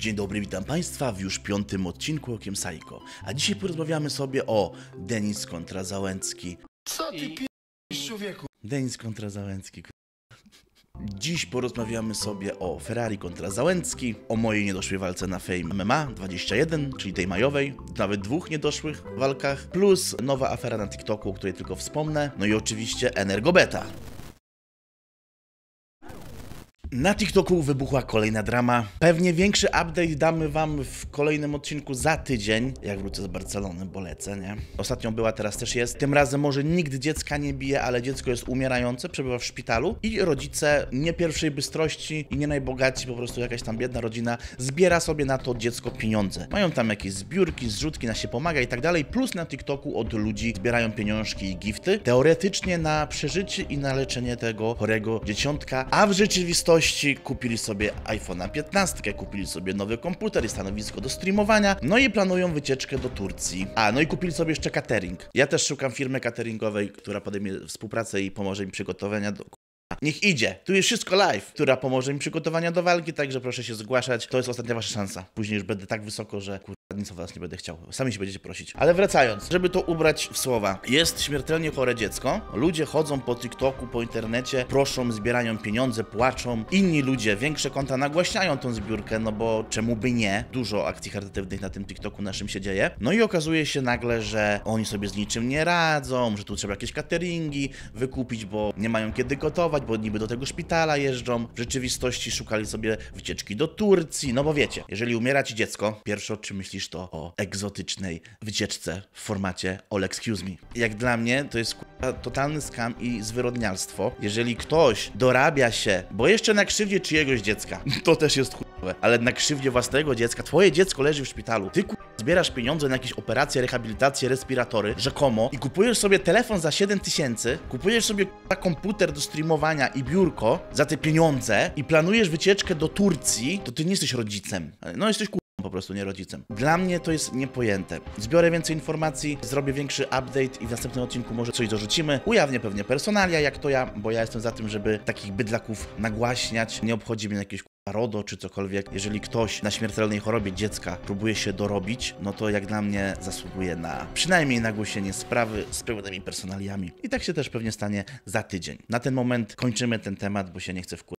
Dzień dobry, witam Państwa w już 5. odcinku Okiem Sajko. A dzisiaj porozmawiamy sobie o Denis kontra Załęcki. Co ty p***sz, człowieku? Denis kontra Załęcki. Dziś porozmawiamy sobie o Ferrari kontra Załęcki, o mojej niedoszłej walce na Fame MMA 21, czyli tej majowej, nawet dwóch niedoszłych walkach, plus nowa afera na TikToku, o której tylko wspomnę, no i oczywiście Energobeta. Na TikToku wybuchła kolejna drama. Pewnie większy update damy Wam w kolejnym odcinku za tydzień, jak wrócę z Barcelony, bo lecę, nie? Ostatnio była, teraz też jest. Tym razem może nikt dziecka nie bije, ale dziecko jest umierające, przebywa w szpitalu i rodzice nie pierwszej bystrości i nie najbogatsi, po prostu jakaś tam biedna rodzina zbiera sobie na to dziecko pieniądze. Mają tam jakieś zbiórki, zrzutki, na się pomaga i tak dalej, plus na TikToku od ludzi zbierają pieniążki i gifty, teoretycznie na przeżycie i na leczenie tego chorego dzieciątka, a w rzeczywistości kupili sobie iPhone'a 15, kupili sobie nowy komputer i stanowisko do streamowania, no i planują wycieczkę do Turcji. A, no i kupili sobie jeszcze catering. Ja też szukam firmy cateringowej, która podejmie współpracę i pomoże mi przygotowania do... Niech idzie, tu jest wszystko live, która pomoże mi przygotowania do walki, także proszę się zgłaszać, to jest ostatnia wasza szansa. Później już będę tak wysoko, że nic o was nie będę chciał, sami się będziecie prosić. Ale wracając, żeby to ubrać w słowa, jest śmiertelnie chore dziecko, ludzie chodzą po TikToku, po internecie, proszą, zbierają pieniądze, płaczą, inni ludzie, większe konta nagłaśniają tą zbiórkę, no bo czemu by nie, dużo akcji charytatywnych na tym TikToku naszym się dzieje, no i okazuje się nagle, że oni sobie z niczym nie radzą, że tu trzeba jakieś cateringi wykupić, bo nie mają kiedy gotować, bo niby do tego szpitala jeżdżą, w rzeczywistości szukali sobie wycieczki do Turcji, no bo wiecie, jeżeli umiera ci dziecko, pierwsze o czym myślisz, to o egzotycznej wycieczce w formacie all excuse me. Jak dla mnie to jest totalny skam i zwyrodnialstwo. Jeżeli ktoś dorabia się, bo jeszcze na krzywdzie czyjegoś dziecka, to też jest chujowe, ale na krzywdzie własnego dziecka, twoje dziecko leży w szpitalu, ty zbierasz pieniądze na jakieś operacje, rehabilitacje, respiratory, rzekomo, i kupujesz sobie telefon za 7000, kupujesz sobie komputer do streamowania i biurko za te pieniądze i planujesz wycieczkę do Turcji, to ty nie jesteś rodzicem. No jesteś po prostu nie rodzicem. Dla mnie to jest niepojęte. Zbiorę więcej informacji, zrobię większy update i w następnym odcinku może coś dorzucimy. Ujawnię pewnie personalia, jak to ja, bo ja jestem za tym, żeby takich bydlaków nagłaśniać. Nie obchodzi mnie jakieś RODO czy cokolwiek. Jeżeli ktoś na śmiertelnej chorobie dziecka próbuje się dorobić, no to jak dla mnie zasługuje na przynajmniej nagłośnienie sprawy z pełnymi personaliami. I tak się też pewnie stanie za tydzień. Na ten moment kończymy ten temat, bo się nie chcę wkurzyć.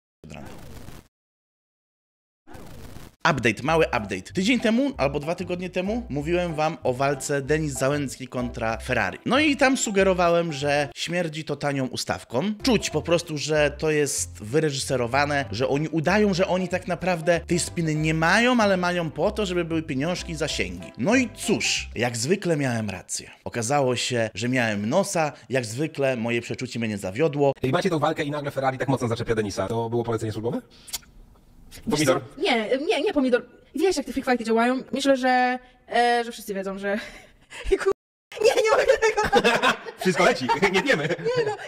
Update, mały update. Tydzień temu albo 2 tygodnie temu mówiłem wam o walce Denis Załęcki kontra Ferrari. No i tam sugerowałem, że śmierdzi to tanią ustawką. Czuć po prostu, że to jest wyreżyserowane, że oni udają, że oni tak naprawdę tej spiny nie mają, ale mają po to, żeby były pieniążki i zasięgi. No i cóż, jak zwykle miałem rację. Okazało się, że miałem nosa, jak zwykle moje przeczucie mnie nie zawiodło. Jak macie tą walkę i nagle Ferrari tak mocno zaczepia Denisa, to było polecenie służbowe? Pomidor? Nie pomidor. Wiesz, jak te free fighty działają? Myślę, że wszyscy wiedzą, że... Nie mogę tego! Wszystko leci, nie wiemy.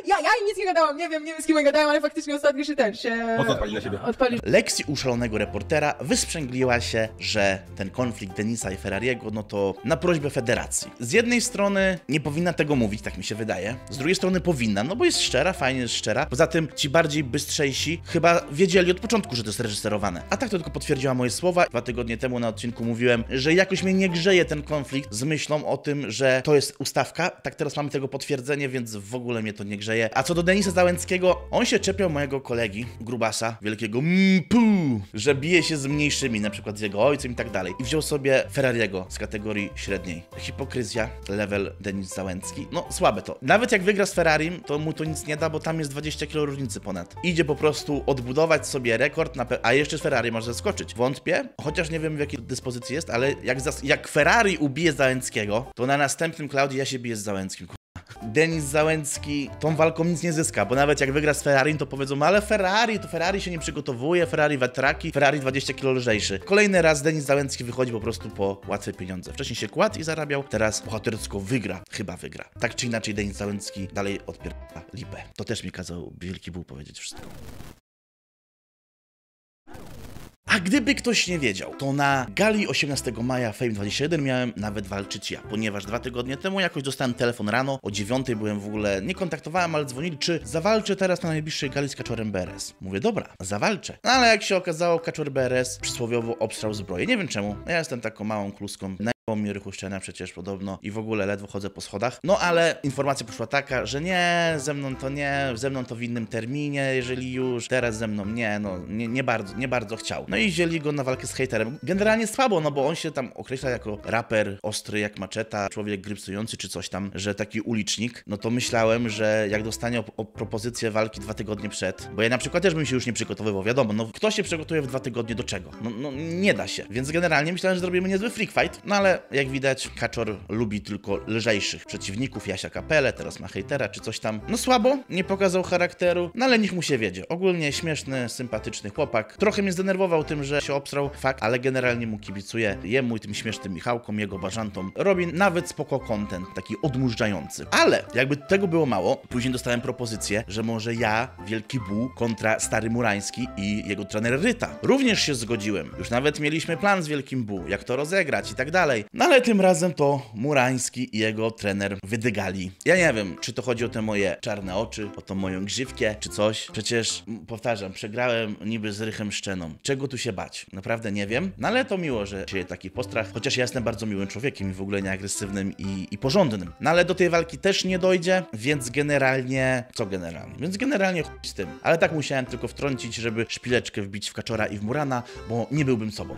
Ja im nic nie gadałam, nie wiem z kim ja gadałam, ale faktycznie ostatni ten się... Odpali na siebie. Lekcji uszalonego reportera wysprzęgliła się, że ten konflikt Denisa i Ferrariego, no to na prośbę federacji. Z jednej strony nie powinna tego mówić, tak mi się wydaje. Z drugiej strony powinna, no bo jest szczera, fajnie jest szczera. Poza tym ci bardziej bystrzejsi chyba wiedzieli od początku, że to jest reżyserowane. A tak to tylko potwierdziła moje słowa. 2 tygodnie temu na odcinku mówiłem, że jakoś mnie nie grzeje ten konflikt z myślą o tym, że to jest ustawka. Tak teraz mamy tego potwierdzenie, więc w ogóle mnie to nie grzeje. A co do Denisa Załęckiego, on się czepiał mojego kolegi, Grubasa, wielkiego mpu, że bije się z mniejszymi, na przykład z jego ojcem i tak dalej. I wziął sobie Ferrariego z kategorii średniej. Hipokryzja, level Denis Załęcki. No, słabe to. Nawet jak wygra z Ferrarim, to mu to nic nie da, bo tam jest 20 kg różnicy ponad. Idzie po prostu odbudować sobie rekord, a jeszcze Ferrari może zaskoczyć. Wątpię, chociaż nie wiem w jakiej dyspozycji jest, ale jak Ferrari ubije Załęckiego, to na następnym Klaudii ja się biję z Załęckim. Denis Załęcki tą walką nic nie zyska, bo nawet jak wygra z Ferrari, to powiedzą, ale Ferrari, to Ferrari się nie przygotowuje, Ferrari wiatraki, Ferrari 20 kg lżejszy. Kolejny raz Denis Załęcki wychodzi po prostu po łatwe pieniądze. Wcześniej się kładł i zarabiał, teraz bohatersko wygra. Chyba wygra. Tak czy inaczej Denis Załęcki dalej odpierdala lipę. To też mi kazał Wielki Buł powiedzieć wszystko. A gdyby ktoś nie wiedział, to na gali 18 maja Fame 21 miałem nawet walczyć ja, ponieważ 2 tygodnie temu jakoś dostałem telefon rano, o 9 byłem w ogóle, nie kontaktowałem, ale dzwonili, czy zawalczę teraz na najbliższej gali z Kaczorem BRS. Mówię, dobra, zawalczę. No ale jak się okazało, Kaczor BRS przysłowiowo obstrał zbroję. Nie wiem czemu, ja jestem taką małą kluską. Bo mi rychuszczenia przecież podobno i w ogóle ledwo chodzę po schodach. No ale informacja poszła taka, że nie, ze mną to w innym terminie, jeżeli już, teraz ze mną nie, no nie bardzo chciał. No i wzięli go na walkę z hejterem. Generalnie słabo, no bo on się tam określa jako raper ostry jak maczeta, człowiek grypsujący czy coś tam, że taki ulicznik. No to myślałem, że jak dostanie propozycję walki 2 tygodnie przed, bo ja na przykład też bym się już nie przygotowywał, wiadomo, no kto się przygotuje w 2 tygodnie do czego? No nie da się. Więc generalnie myślałem, że zrobimy niezły freak fight, no ale jak widać, Kaczor lubi tylko lżejszych przeciwników, Jasia Kapelę, teraz ma hejtera czy coś tam. No słabo, nie pokazał charakteru, no ale niech mu się wiedzie. Ogólnie śmieszny, sympatyczny chłopak. Trochę mnie zdenerwował tym, że się obstrał, fakt, ale generalnie mu kibicuję, jemu i tym śmiesznym Michałkom, jego bażantom. Robi nawet spoko content, taki odmurzający. Ale jakby tego było mało, później dostałem propozycję, że może ja, Wielki Buł, kontra Stary Murański i jego trener Ryta. Również się zgodziłem. Już nawet mieliśmy plan z Wielkim Buł, jak to rozegrać i tak dalej. No ale tym razem to Murański i jego trener wydygali. Ja nie wiem, czy to chodzi o te moje czarne oczy, o tą moją grzywkę, czy coś. Przecież, powtarzam, przegrałem niby z Rychem Szczeną. Czego tu się bać? Naprawdę nie wiem. No ale to miło, że dzieje taki postrach. Chociaż ja jestem bardzo miłym człowiekiem i w ogóle nieagresywnym i porządnym. No ale do tej walki też nie dojdzie, więc generalnie... Co generalnie? Więc generalnie chuj z tym. Ale tak musiałem tylko wtrącić, żeby szpileczkę wbić w Kaczora i w Murana, bo nie byłbym sobą.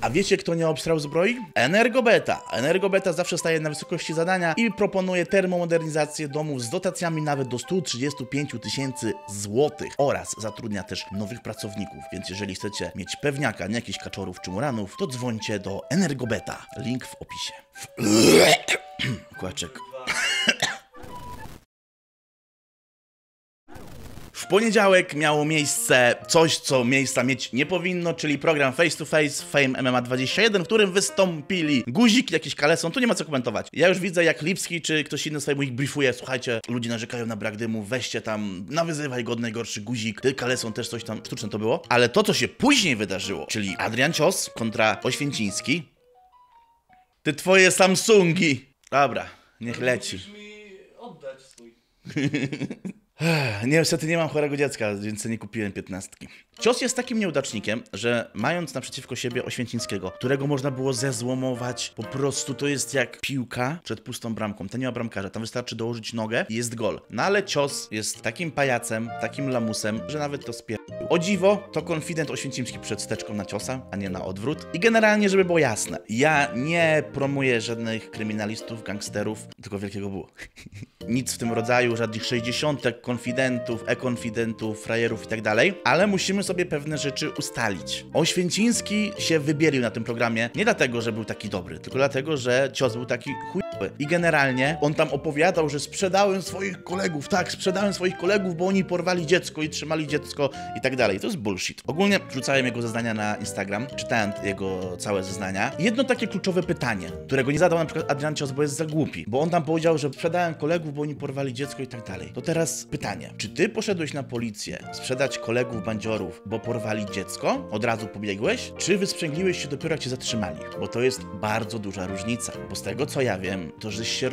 A wiecie, kto nie obstrał zbroi? Energobeta. Energobeta zawsze staje na wysokości zadania i proponuje termomodernizację domów z dotacjami nawet do 135 000 złotych oraz zatrudnia też nowych pracowników. Więc jeżeli chcecie mieć pewniaka, nie jakichś Kaczorów czy Muranów, to dzwońcie do Energobeta. Link w opisie. Kłaczek. W poniedziałek miało miejsce coś, co miejsca mieć nie powinno, czyli program Face to Face Fame MMA 21, w którym wystąpili Guzik, jakiś Kaleson, tu nie ma co komentować. Ja już widzę, jak Lipski czy ktoś inny sobie ich briefuje, słuchajcie, ludzie narzekają na brak dymu, weźcie tam, nawyzywaj go najgorszy Guzik, ty Kaleson też coś tam, sztuczne to było. Ale to, co się później wydarzyło, czyli Adrian Cios kontra Oświeciński. Ty twoje Samsungi. Dobra, niech leci. Musisz mi oddać swój. Nie, niestety nie mam chorego dziecka, więc nie kupiłem 15. Cios jest takim nieudacznikiem, że mając naprzeciwko siebie Oświecińskiego, którego można było zezłomować, po prostu to jest jak piłka przed pustą bramką. Ten nie ma bramkarza, tam wystarczy dołożyć nogę i jest gol. No ale Cios jest takim pajacem, takim lamusem, że nawet to spierdolił. O dziwo, to konfident Oświeciński przed steczką na Ciosa, a nie na odwrót. I generalnie, żeby było jasne, ja nie promuję żadnych kryminalistów, gangsterów, tylko Wielkiego Buła. Nic w tym rodzaju, żadnych 60-tek, konfidentów, e-konfidentów, frajerów i tak dalej, ale musimy sobie pewne rzeczy ustalić. Oświeciński się wybielił na tym programie nie dlatego, że był taki dobry, tylko dlatego, że Cios był taki chujowy. I generalnie on tam opowiadał, że sprzedałem swoich kolegów, tak, sprzedałem swoich kolegów, bo oni porwali dziecko i trzymali dziecko i tak dalej. To jest bullshit. Ogólnie wrzucałem jego zeznania na Instagram, czytałem jego całe zeznania. Jedno takie kluczowe pytanie, którego nie zadał na przykład Adrian Cios, bo jest za głupi, bo on tam powiedział, że sprzedałem kolegów, bo oni porwali dziecko i tak dalej. To teraz pytanie, czy ty poszedłeś na policję sprzedać kolegów bandziorów, bo porwali dziecko? Od razu pobiegłeś? Czy wysprzęgliłeś się dopiero jak cię zatrzymali? Bo to jest bardzo duża różnica. Bo z tego co ja wiem, to żeś się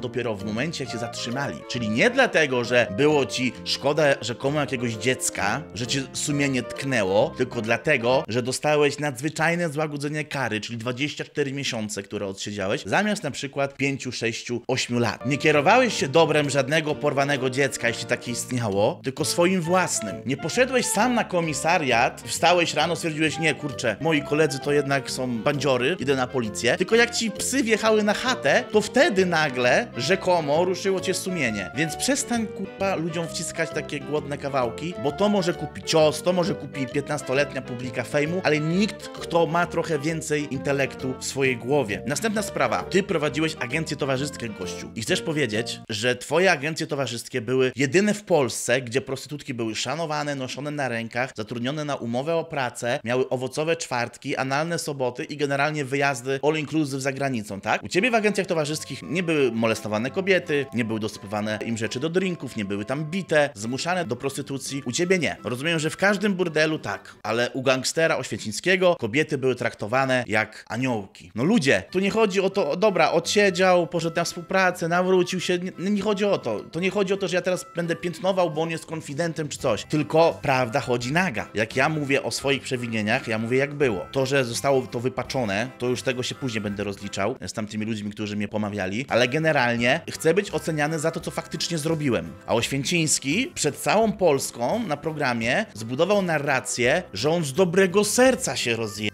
dopiero w momencie, jak cię zatrzymali. Czyli nie dlatego, że było ci szkoda rzekomo jakiegoś dziecka, że cię sumienie tknęło, tylko dlatego, że dostałeś nadzwyczajne złagodzenie kary, czyli 24 miesiące, które odsiedziałeś, zamiast na przykład 5, 6, 8 lat. Nie kierowałeś się dobrem żadnego porwanego dziecka, jeśli takie istniało, tylko swoim własnym. Nie poszedłeś sam na komisariat, wstałeś rano, stwierdziłeś, nie kurczę, moi koledzy to jednak są bandziory, idę na policję, tylko jak ci psy wjechały na chatę, to wtedy nagle rzekomo ruszyło cię sumienie. Więc przestań, kupa, ludziom wciskać takie głodne kawałki, bo to może kupi Cios, to może kupi 15-letnia publika fejmu, ale nikt, kto ma trochę więcej intelektu w swojej głowie. Następna sprawa. Ty prowadziłeś agencję towarzyskie, gościu. I chcesz powiedzieć, że twoje agencje towarzyskie były jedyne w Polsce, gdzie prostytutki były szanowane, noszone na rękach, zatrudnione na umowę o pracę, miały owocowe czwartki, analne soboty i generalnie wyjazdy all inclusive za granicą, tak? U ciebie w agencjach towarzyskich nie były molestowane kobiety, nie były dosypywane im rzeczy do drinków, nie były tam bite, zmuszane do prostytucji. U ciebie nie. Rozumiem, że w każdym burdelu tak, ale u gangstera oświecińskiego kobiety były traktowane jak aniołki. No ludzie, tu nie chodzi o to, dobra, odsiedział, poszedł na współpracę, nawrócił się, nie chodzi o to. To nie chodzi o to, że ja teraz będę piętnował, bo on jest konfidentem czy coś. Tylko prawda chodzi naga. Jak ja mówię o swoich przewinieniach, ja mówię jak było. To, że zostało to wypaczone, to już tego się później będę rozliczał z tamtymi ludźmi, którzy mnie pomawiali, ale generalnie chcę być oceniany za to, co faktycznie zrobiłem. A Oświęciński przed całą Polską na programie zbudował narrację, że on z dobrego serca się rozje...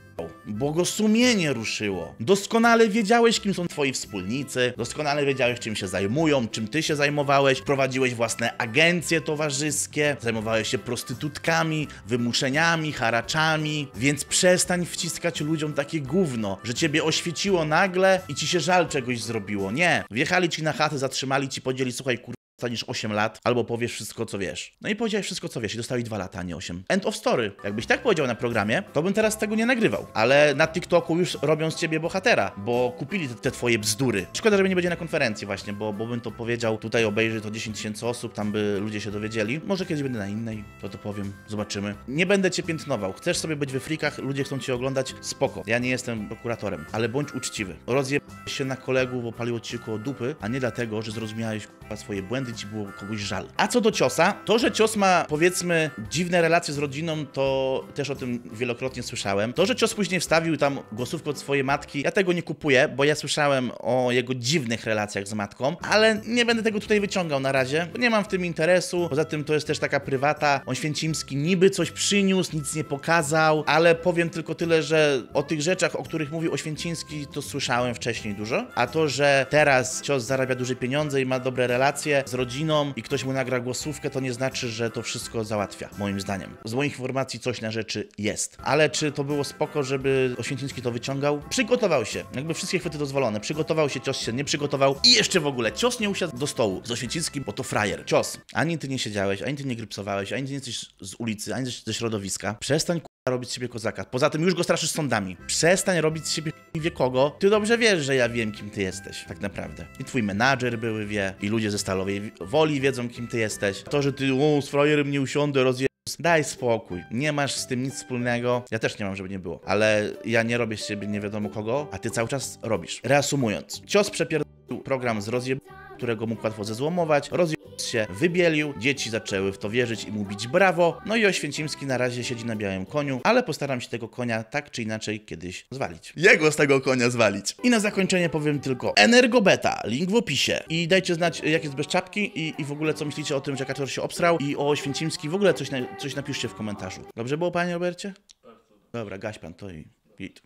bo go sumienie ruszyło. Doskonale wiedziałeś, kim są twoi wspólnicy, doskonale wiedziałeś, czym się zajmują, czym ty się zajmowałeś, prowadziłeś własne agencje towarzyskie, zajmowałeś się prostytutkami, wymuszeniami, haraczami, więc przestań wciskać ludziom takie gówno, że ciebie oświeciło nagle i ci się żal czegoś zrobiło. Nie. Wjechali ci na chatę, zatrzymali ci, podzieli, słuchaj, kurwa, staniesz 8 lat, albo powiesz wszystko, co wiesz. No i powiedziałeś wszystko, co wiesz i dostałeś 2 lata, a nie 8. End of story. Jakbyś tak powiedział na programie, to bym teraz tego nie nagrywał. Ale na TikToku już robią z ciebie bohatera, bo kupili te twoje bzdury. Szkoda, że mnie nie będzie na konferencji właśnie, bo bym to powiedział, tutaj obejrzy to 10 000 osób, tam by ludzie się dowiedzieli. Może kiedyś będę na innej, to powiem. Zobaczymy. Nie będę cię piętnował. Chcesz sobie być we frikach, ludzie chcą cię oglądać, spoko. Ja nie jestem prokuratorem, ale bądź uczciwy. Rozjebałeś się na kolegów, bo paliło ci się koło dupy, a nie dlatego, że zrozumiałeś swoje błędy, ci było kogoś żal. A co do Ciosa, to, że Cios ma, powiedzmy, dziwne relacje z rodziną, to też o tym wielokrotnie słyszałem. To, że Cios później wstawił tam głosówkę od swojej matki, ja tego nie kupuję, bo ja słyszałem o jego dziwnych relacjach z matką, ale nie będę tego tutaj wyciągał na razie, bo nie mam w tym interesu. Poza tym to jest też taka prywata. Oświęcimski niby coś przyniósł, nic nie pokazał, ale powiem tylko tyle, że o tych rzeczach, o których mówił Oświęcimski, to słyszałem wcześniej dużo, a to, że teraz Cios zarabia duże pieniądze i ma dobre relacje z rodziną i ktoś mu nagra głosówkę, to nie znaczy, że to wszystko załatwia, moim zdaniem. Z moich informacji coś na rzeczy jest. Ale czy to było spoko, żeby Oświęciński to wyciągał? Przygotował się. Jakby wszystkie chwyty dozwolone. Przygotował się, Cios się nie przygotował i jeszcze w ogóle Cios nie usiadł do stołu z Oświęcińskim, bo to frajer. Cios, ani ty nie siedziałeś, ani ty nie grypsowałeś, ani ty nie jesteś z ulicy, ani ze środowiska. Przestań robić z siebie kozaka. Poza tym już go straszysz sądami. Przestań robić z siebie wie kogo. Ty dobrze wiesz, że ja wiem, kim ty jesteś. Tak naprawdę. I twój menadżer były wie, i ludzie ze Stalowej Woli wiedzą, kim ty jesteś. To, że ty z frajerem nie usiądę, daj spokój. Nie masz z tym nic wspólnego. Ja też nie mam, żeby nie było. Ale ja nie robię z siebie nie wiadomo kogo, a ty cały czas robisz. Reasumując. Cios przepierdolił program z którego mógł łatwo zezłomować. Się wybielił, dzieci zaczęły w to wierzyć i mu bić brawo, no i Oświęcimski na razie siedzi na białym koniu, ale postaram się tego konia tak czy inaczej kiedyś zwalić. Jego z tego konia zwalić. I na zakończenie powiem tylko Energobeta, link w opisie. I dajcie znać, jak jest bez czapki i w ogóle co myślicie o tym, że Kaczor się obsrał i o Oświęcimski, w ogóle coś napiszcie w komentarzu. Dobrze było, panie Robercie? Dobra, gaś pan to i git.